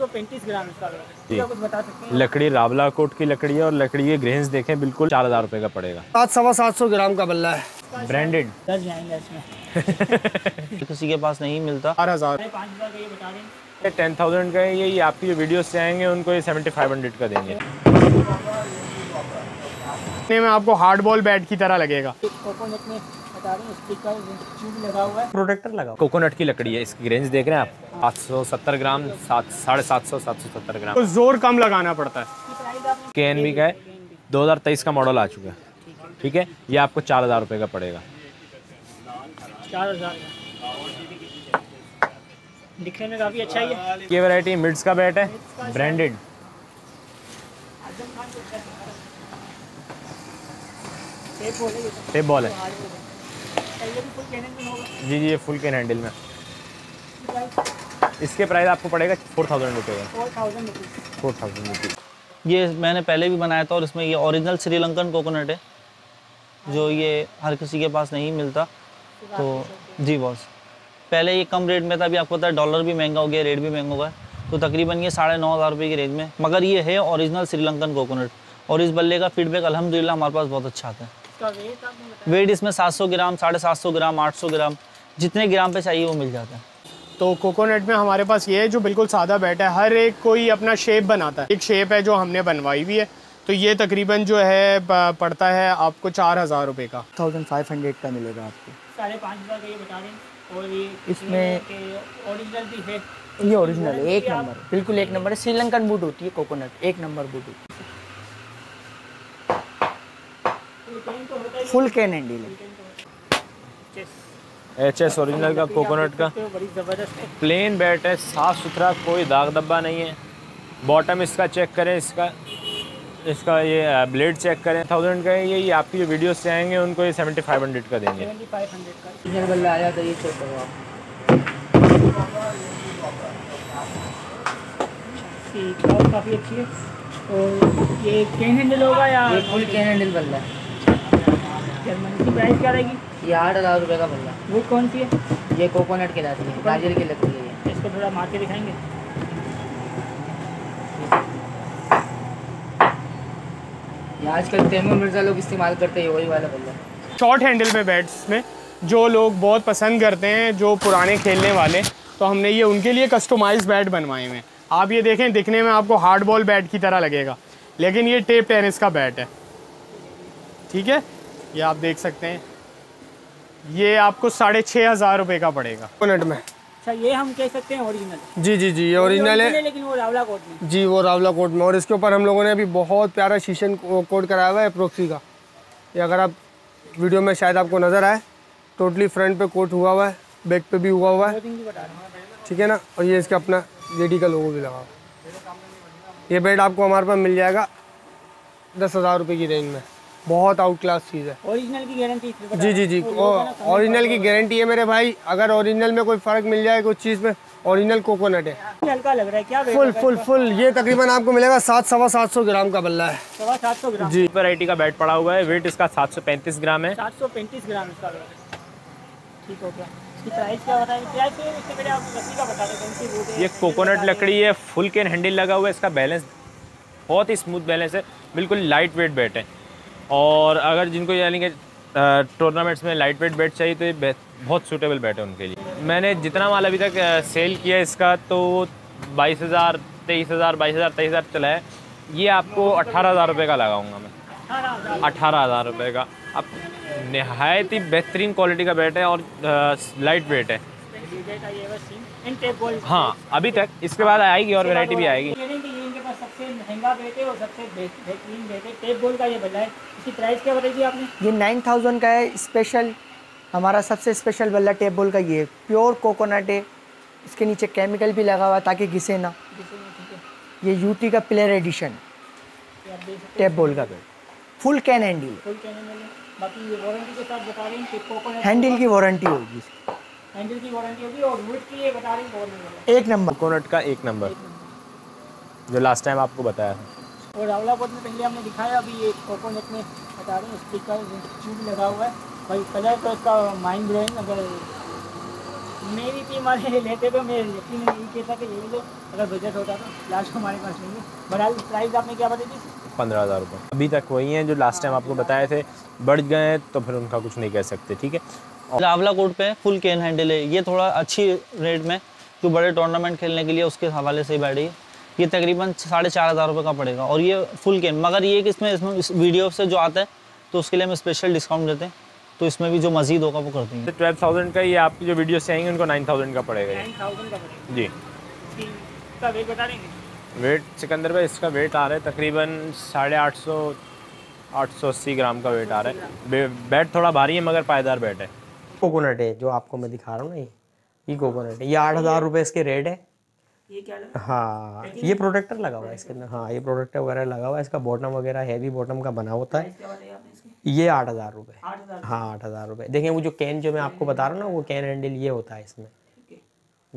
135 ग्राम इसका क्या कुछ बता सकते हैं? लकड़ी रावला कोट की लकड़ी है और लकड़ी के ग्रेन्स देखें बिल्कुल 4000 रुपए का पड़ेगा। 700-725 ग्राम का बल्ला है, ब्रांडेड जाएंगे इसमें किसी के पास नहीं मिलता। 4000-5000 का ये बता दें, 10000 का है ये आपकी जो वीडियोस से आएंगे उनको ये 7500 का देंगे। में आपको हार्ड बॉल बैट की तरह लगेगा। प्रोटेक्टर लगा, कोकोनट की लकड़ी है, इसकी रेंज देख रहे हैं आप 870 ग्राम, 750-770 ग्राम। तो जोर कम लगाना पड़ता है। KNB का है, 2023 का मॉडल आ चुका है, ठीक है। ये आपको 4000 रुपये का पड़ेगा। 4000 दिखने में काफी अच्छा है। ये वैरायटी मिड्स का बैट है, ब्रांडेड। टेप बॉल है जी जी, ये फुल कैन हैंडल में। इसके प्राइस आपको पड़ेगा 4000 रुपये। ये मैंने पहले भी बनाया था और इसमें ये ओरिजिनल श्रीलंकन कोकोनट है जो ये हर किसी के पास नहीं मिलता। तो जी बॉस, पहले ये कम रेट में था, अभी आपको पता है डॉलर भी महंगा हो गया, रेट भी महंगा हो गया। तो तकरीबन ये 9500 रुपये की रेंज में, मगर ये है ओरिजिनल श्रीलंकन कोकोनट। और इस बल्ले का फीडबैक अल्हम्दुलिल्लाह हमारे पास बहुत अच्छा आता है। वेट इसमें 700 ग्राम, 750 ग्राम, 800 ग्राम, जितने ग्राम पे चाहिए वो मिल जाता है। तो कोकोनट में हमारे पास ये है जो बिल्कुल सादा बैट है, हर एक कोई अपना शेप बनाता है। एक शेप है जो हमने बनवाई भी है। तो ये तकरीबन जो है पड़ता है आपको 4000 रुपये का। 1500 का मिलेगा आपको। 5500 का ये बता दें। और ये इसमें ओरिजिनल भी है, ये ओरिजिनल है, एक नंबर, बिल्कुल एक नंबर है। श्रीलंकन बूट होती है कोकोनट, एक नंबर बूट होती है, full cane handle. HS original का कोकोनट का प्लेन बैट है, साफ सुथरा, कोई दाग धब्बा नहीं है। बॉटम इसका चेक करें, इसका ये ब्लेड चेक करें। 1000 का है ये आपकी जो वीडियो से आएंगे उनको ये 7500 का देंगे। 7500 का बल्ला आया था, ये चेक करो आप, काफ़ी अच्छी है। और ये कैन हैंडल होगा या फुल कैन हैंडल बल्ला है। जर्मनी की प्राइस क्या रहेगी? ये 8000 रुपये का बल्ला। वो कौन सी है? ये कोकोनट की लाती है, नारियल की लकड़ी है। इसको थोड़ा मार के दिखाएंगे। ये आजकल तैमूर मिर्ज़ा लोग इस्तेमाल करते हैं, वही वाला बल्ला। शॉर्ट हैंडल में बैट्स में जो लोग बहुत पसंद करते हैं, जो पुराने खेलने वाले, तो हमने ये उनके लिए कस्टमाइज बैट बनवाए हुए हैं। आप ये देखें, दिखने में आपको हार्ड बॉल बैट की तरह लगेगा, लेकिन ये टेप टेनिस का बैट है, ठीक है। ये आप देख सकते हैं, ये आपको 6500 रुपये का पड़ेगा कोकोनट में। अच्छा, ये हम कह सकते हैं ओरिजिनल? जी जी जी, ये ओरिजिनल है, लेकिन वो रावला कोट में। जी, वो रावला कोट में। और इसके ऊपर हम लोगों ने अभी बहुत प्यारा शीशन कोट कराया हुआ है एप्रोक्सी का। ये अगर आप वीडियो में शायद आपको नज़र आए, टोटली फ्रंट पे कोट हुआ हुआ है, बैक पे भी हुआ हुआ है, ठीक है ना। और ये इसका अपना जेडी का लोगो भी लगा हुआ। ये बेड आपको हमारे पास मिल जाएगा 10000 रुपये की रेंज में। बहुत आउट क्लास चीज़ है। ओरिजिनल की गारंटी? जी जी जी, ओरिजिनल की गारंटी है मेरे भाई। अगर ओरिजिनल में कोई फर्क मिल जाए कुछ चीज़ में, ओरिजिनल कोकोनट है। हल्का लग रहा है क्या? फुल। ये तकरीबन आपको मिलेगा 700-725 ग्राम का बल्ला है। 725 ग्राम जी। वैरायटी का बैट पड़ा हुआ है, वेट इसका 735 ग्राम है। 735 ग्राम इसका, ठीक हो गया। प्राइस क्या बताया? ये कोकोनट लकड़ी है, फुल कैन हैंडल लगा हुआ है। इसका बैलेंस बहुत ही स्मूथ बैलेंस है, बिल्कुल लाइट वेट बैट है। और अगर जिनको यानी कि टूर्नामेंट्स में लाइट वेट बैट चाहिए तो ये बहुत सूटेबल बैट है उनके लिए। मैंने जितना माल अभी तक सेल किया इसका, तो 22,000, 23,000, 22,000, 23,000 चला है। ये आपको 18,000 रुपये का लगाऊंगा मैं। 18,000 रुपये का अब नहायत ही बेहतरीन क्वालिटी का बैट है और लाइट वेट है। हाँ, अभी तक इसके बाद आएगी और वैरायटी भी आएगी। सबसे महंगा बैट है और सबसे बेहतरीन बैट है, टेप बॉल का ये बल्ला है। इसकी प्राइस क्या बताई थी आपने? ये 9000 का है। स्पेशल हमारा सबसे स्पेशल बल्ला टेप बॉल का ये प्योर कोकोनट है। इसके नीचे केमिकल भी लगा हुआ है ताकि घिसे ना, ठीक है। ये यूटी का प्लेयर एडिशन टेप बॉल का बैट, फुल कैन हैंडल। बाकी ये वारंटी के साथ बता रहे हैं कि कोकोनट हैंडल की वारंटी होगी, हैंडल की वारंटी होगी। और वुड की ये बता रहे हैं एक नंबर, कोकोनट का एक नंबर जो लास्ट टाइम आपको बताया था। और रावला कोट में पहले हमने दिखाया, अभी ये कोकोनट में बता रहे हैं। स्टिकर ट्यूब लगा हुआ है भाई, कलर तो इसका माइंड ब्लोइंग। अगर नहीं भी थी हमारे लेते तो मैं लेकिन यही कहता कि यही लो अगर बजट होता तो लास्ट को हमारे पास नहीं है। बहरहाल प्राइस आपने क्या बताई थी? 15,000 रुपये अभी तक वही हैं जो लास्ट टाइम आपको बताए थे। बढ़ गए हैं तो फिर उनका कुछ नहीं कह सकते। ठीक है, लावला कोर्ट पे फुल कैन हैंडल है, ये थोड़ा अच्छी रेट में जो बड़े टूर्नामेंट खेलने के लिए उसके हवाले से बैठी है। ये तकरीबन 4,500 रुपये का पड़ेगा और ये फुल कैन, मगर ये कि इसमें इस वीडियो से जो आता है तो उसके लिए हम स्पेशल डिस्काउंट देते हैं, तो इसमें भी जो मजीद होगा वो कर देंगे। 12,000 का ये आपकी जो वीडियो से आएंगे उनको 9,000 का पड़ेगा। 9,000 का पड़ेगा जी। इसका वेट बता देंगे। वेट सिकंदर भाई इसका वेट आ रहा है तकरीबन 880 ग्राम का वेट आ रहा है। बैट थोड़ा भारी है मगर पायदार बैट है। कोकोनट है जो आपको मैं दिखा रहा हूँ ना, ये कोकोनट है। ये 8,000 रुपये इसके रेट है। ये क्या लगा? हाँ ये प्रोटेक्टर लगा हुआ है इसके अंदर। हाँ ये प्रोटेक्टर वगैरह लगा हुआ है। इसका बॉटम वगैरह हैवी बॉटम का बना होता है। ये 8,000 रुपये। हाँ 8,000 रुपये। देखें वो जो कैन जो मैं आपको बता रहा हूँ ना, वो कैन हैंडल ये होता है, इसमें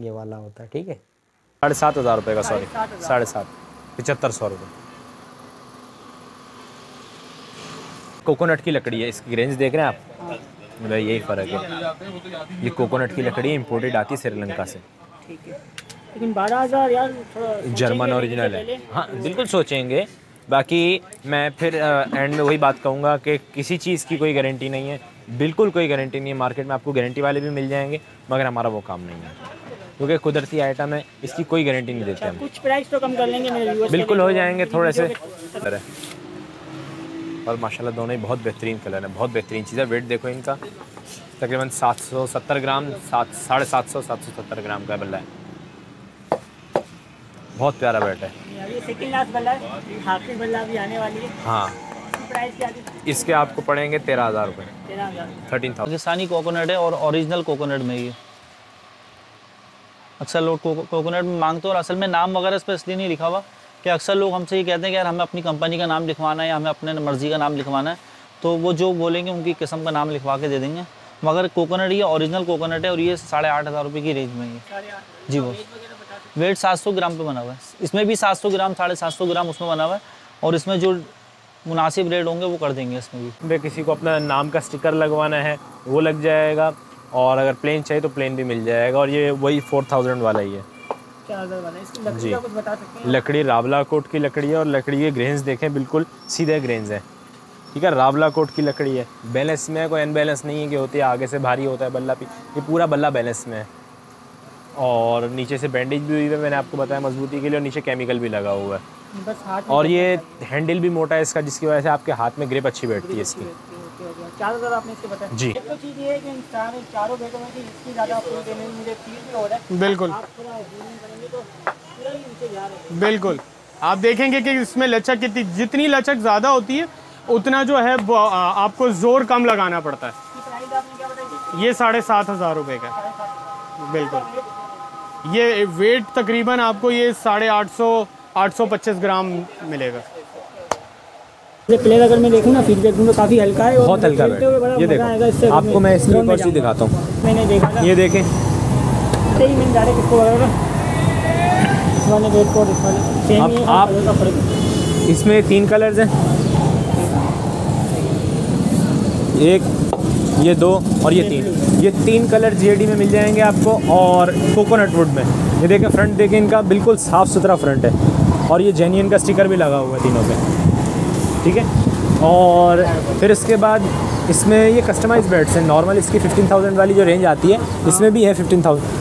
ये वाला होता है। ठीक है, 7,500 रुपये का, सॉरी 7,500, 7,500 रुपये। कोकोनट की लकड़ी है, इसकी रेंज देख रहे हैं आप, मतलब यही फ़र्क है। ये कोकोनट की लकड़ी इम्पोर्टेड आती है श्रीलंका से। ठीक है, लेकिन 12,000 यार थोड़ा जर्मन ओरिजिनल है। हाँ बिल्कुल सोचेंगे, बाकी मैं फिर एंड में वही बात कहूँगा कि किसी चीज़ की कोई गारंटी नहीं है, बिल्कुल कोई गारंटी नहीं है। मार्केट में आपको गारंटी वाले भी मिल जाएंगे मगर हमारा वो काम नहीं है, क्योंकि कुदरती आइटम है, इसकी कोई गारंटी नहीं देते हम। कुछ प्राइस तो कम कर लेंगे मेरे व्यूअर्स, बिल्कुल हो जाएंगे थोड़े से। और माशाल्लाह दोनों ही बहुत बेहतरीन कलर है, बहुत बेहतरीन चीज़ है। वेट देखो इनका तकरीबन 770 ग्राम, 770 ग्राम का बल्ला है। बहुत प्यारा बैट है। ये सेकंड लास्ट बल्ला है, हाफिज बल्ला भी आने वाली है। हाँ प्राइस क्या है? इसके आपको पड़ेंगे 13,000 रुपये, 13,000। पाकिस्तानी कोकोनट है और ओरिजिनल कोकोनट में ये अक्सर लोग कोकोनट में मांगते हैं और असल में नाम वगैरह इस पर इसलिए नहीं लिखा हुआ कि अक्सर लोग हमसे ये कहते हैं कि यार हमें अपनी कंपनी का नाम लिखवाना है या हमें अपने मर्ज़ी का नाम लिखवाना है, तो वो जो बोलेंगे उनकी किस्म का नाम लिखवा के दे देंगे। मगर कोकोनट ये ओरिजिनल कोकोनट है और ये 8,500 रुपये की रेंज में है जी। वो वेट 700 ग्राम पे बना हुआ है, इसमें भी 700 ग्राम, 750 ग्राम उसमें बना हुआ है और इसमें जो मुनासिब रेट होंगे वो कर देंगे। इसमें भी किसी को अपना नाम का स्टिकर लगवाना है वो लग जाएगा, और अगर प्लेन चाहिए तो प्लेन भी मिल जाएगा। और ये वही 4,000 वाला ही है जी। लकड़ी रावला कोट की लकड़ी है और लकड़ी के ग्रेन्स देखें, बिल्कुल सीधे ग्रेन्स हैं। ठीक है, रावला कोट की लकड़ी है, बैलेंस में है, कोई अनबैलेंस नहीं है कि होती है आगे से भारी होता है बल्ला भी, ये पूरा बल्ला बैलेंस में है। और नीचे से बैंडेज भी हुई है, मैंने आपको बताया मजबूती के लिए, और नीचे केमिकल भी लगा हुआ है। बस हाथ, और ये हैंडल भी मोटा है इसका, जिसकी वजह से आपके हाथ में ग्रिप अच्छी बैठती है इसकी। 4,000 आपने इसके बताया जी। एक तो चीज़ ये है कि इंसान चारों बैठों में इसकी ज़्यादा देने में मुझे फील भी हो रहा है। बिल्कुल आप थोड़ा जूम करेंगे तो पूरा ही नीचे जा रहा है। बिल्कुल आप देखेंगे कि इसमें लचक कितनी, जितनी लचक ज़्यादा होती है उतना जो है आपको जोर कम लगाना पड़ता है। ये 7,500 रुपये का बिल्कुल। ये वेट तकरीबन आपको ये 825 ग्राम मिलेगा। प्लेयर अगर मैं देखूँ ना फीडबैक दूँ तो काफ़ी हल्का है, बहुत हल्का है। ये देखो आपको मैं इसकी एक और चीज़ दिखाता हूँ, मैंने देखा ये देखें सही, मैंने डायरेक्ट इसको वाले वेट कोड सेम आप इसमें 3 कलर्स हैं, एक ये 2 और ये 3। ये 3 कलर जीएडी में मिल जाएंगे आपको और कोकोनट वुड में। ये देखें फ्रंट देखें इनका, बिल्कुल साफ़ सुथरा फ्रंट है और ये जेन्युइन का स्टिकर भी लगा हुआ है तीनों पे। ठीक है, और फिर इसके बाद इसमें ये कस्टमाइज्ड बेड्स हैं। नॉर्मल इसकी 15,000 वाली जो रेंज आती है इसमें भी है 15,000।